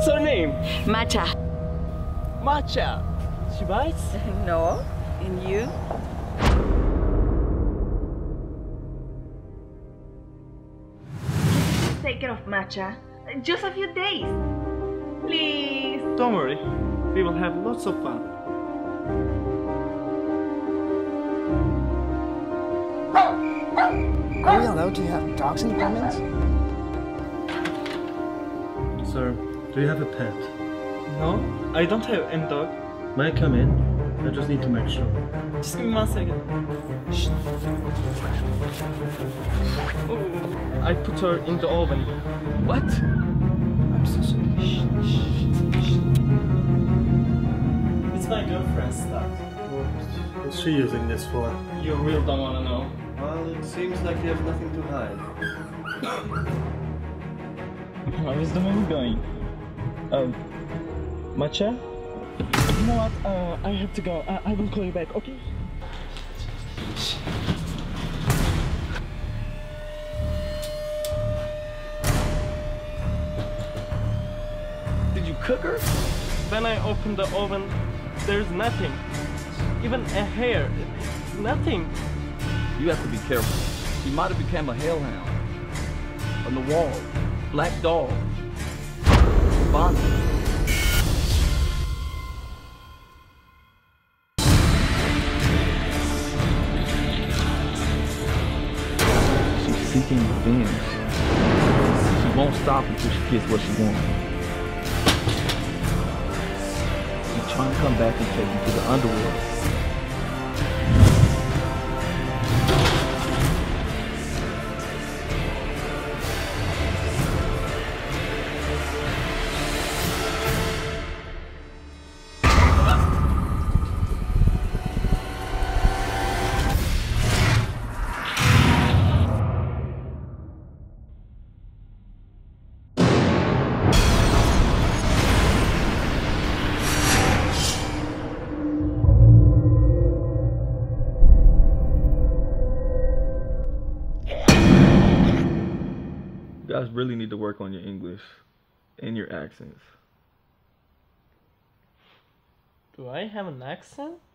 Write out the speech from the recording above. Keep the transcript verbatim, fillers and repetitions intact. What's her name? Macha. Macha. She bites? No. And you? Take care of Macha. Just a few days. Please. Don't worry. We will have lots of fun. Are we allowed to have dogs in the apartments? Sir, do you have a pet? No, I don't have any dog. May I come in? I just need to make sure. Just give me one second. Shh. Oh, I put her in the oven. What? I'm so sorry. Shh, shh, shh. It's my girlfriend's stuff. What is she using this for? You really don't want to know. Well, it seems like you have nothing to hide. How is the movie going? Um, Macha? You know what? Uh, I have to go. Uh, I will call you back, okay? Did you cook her? When I opened the oven, there's nothing. Even a hair. Nothing. You have to be careful. She might have become a hellhound. On the wall. Black dog. Bonnie. Seeking revenge. She won't stop until she gets what she wants. She's trying to come back and take you to the underworld. You guys really need to work on your English and your accents. Do I have an accent?